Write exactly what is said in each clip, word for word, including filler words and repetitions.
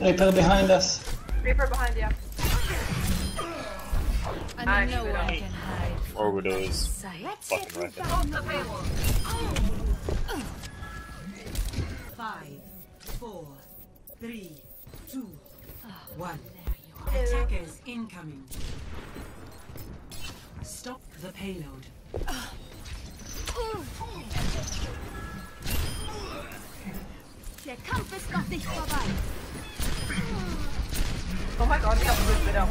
Reaper behind us. Reaper behind you. I know one can hide. Or Widow is fucking right there. Five, four, three, two, one. Attackers incoming. Stop the payload. Der Kampf ist noch nicht vorbei. Oh my god, we have to move it up.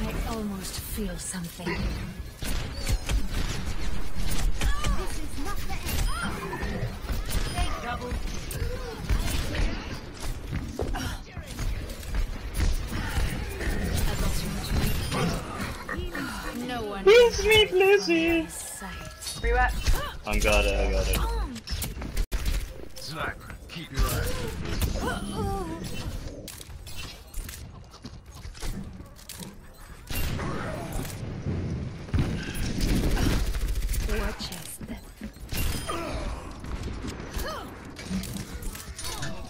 I almost feel something. This is not the end. Take double. No one. He's sweet Lucy. Where you at? I got it, I got it. Sniper, keep your eye. Uh-oh. Watch us.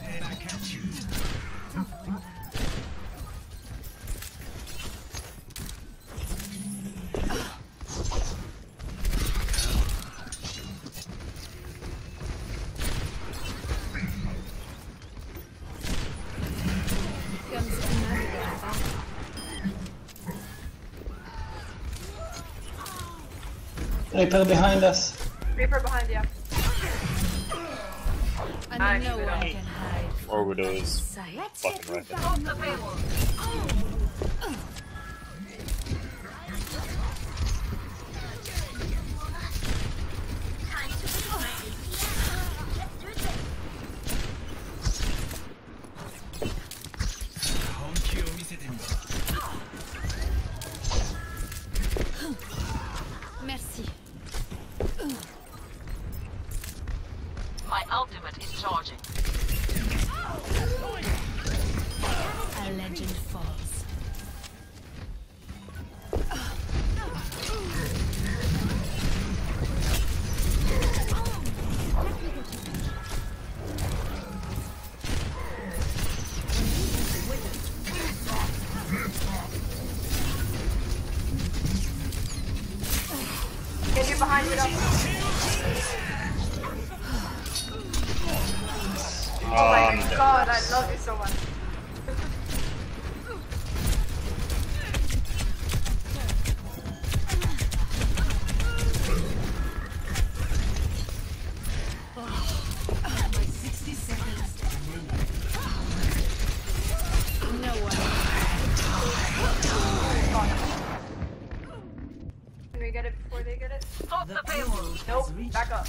And I catch you. Reaper behind us. Reaper behind you. And I know where I can hide. Or Widow is fucking right there. My ultimate is charging. A legend falls. Get you behind it. Oh my um, god, I love you so much. No one. Can we get it before they get it? Stop the payload! Nope, back up.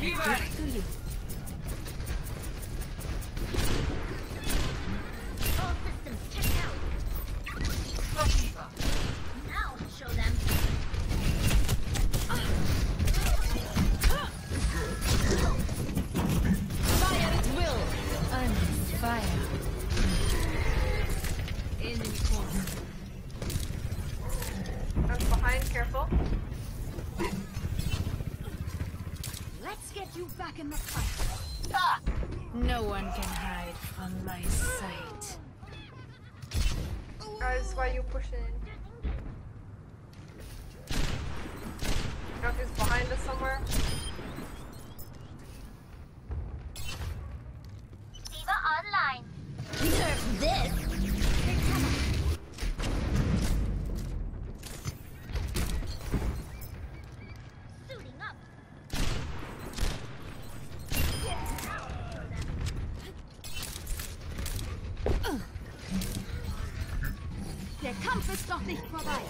Be ready. All systems check out. Now show them. Fire at will. I'm fire. In corner. That's behind. Careful. Let's get you back in the fight. Ah! No one can hide from my sight. Guys, why are you pushing in? Chuck is behind us somewhere. Diva online. Deserve this. Der Kampf ist doch nicht vorbei.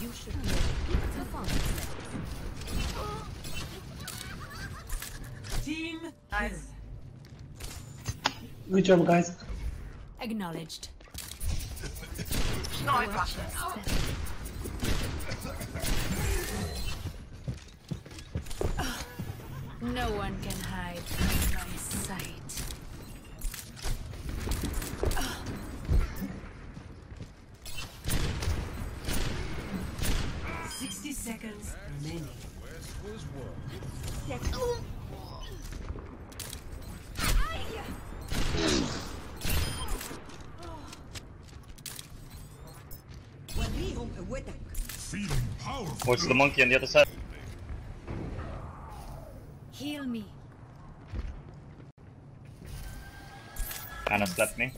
You should be a team. Nice. Good job, guys. Acknowledged. No, No one can hide from my sight. sixty seconds remaining. Where's What's the monkey on the other side? Heal me. Anna slapped me.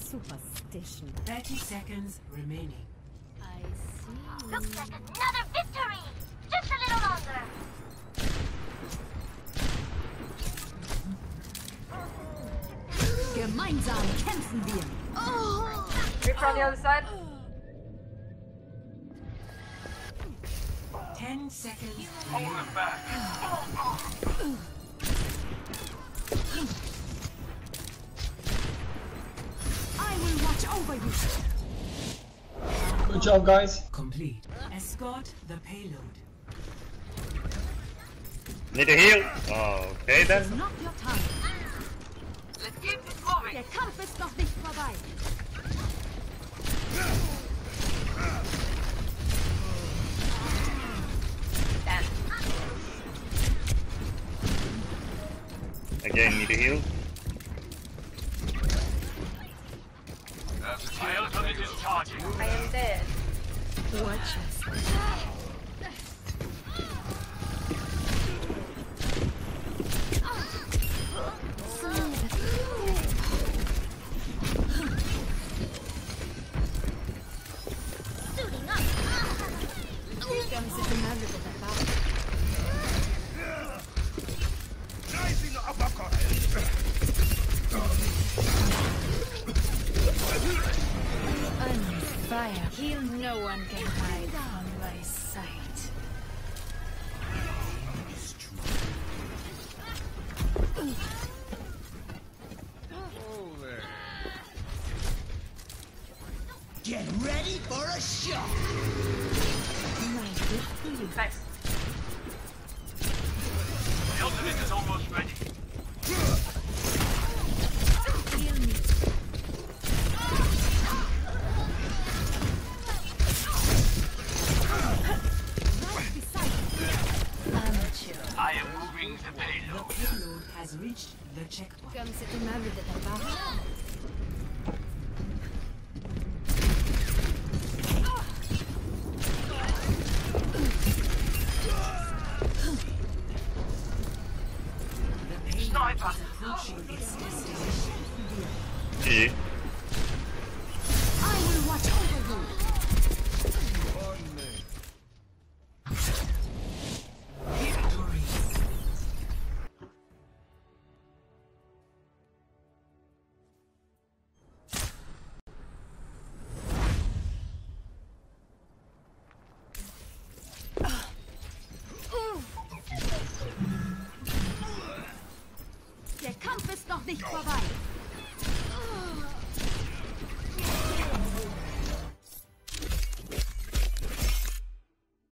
Superstition. thirty seconds remaining. I see. Looks like another victory! Just a little longer. Gemeinsam kämpfen wir. Oh! Rips on the other side. Ten seconds. Hold it back. I will watch over you. Good job, guys. Complete. Escort the payload. Need a heal? Oh, okay then. Not your time. Let's keep it moving. Der Kampf ist noch nicht vorbei. Again, need a heal. My ultimate is charging. I am dead. Watch us. Heal, no one can hide from my sight. Get ready for a shot. Thanks. The ultimate is almost ready. Checkpoint. Sniper approaching its destination. I will watch over you. Der Kampf ist noch nicht vorbei.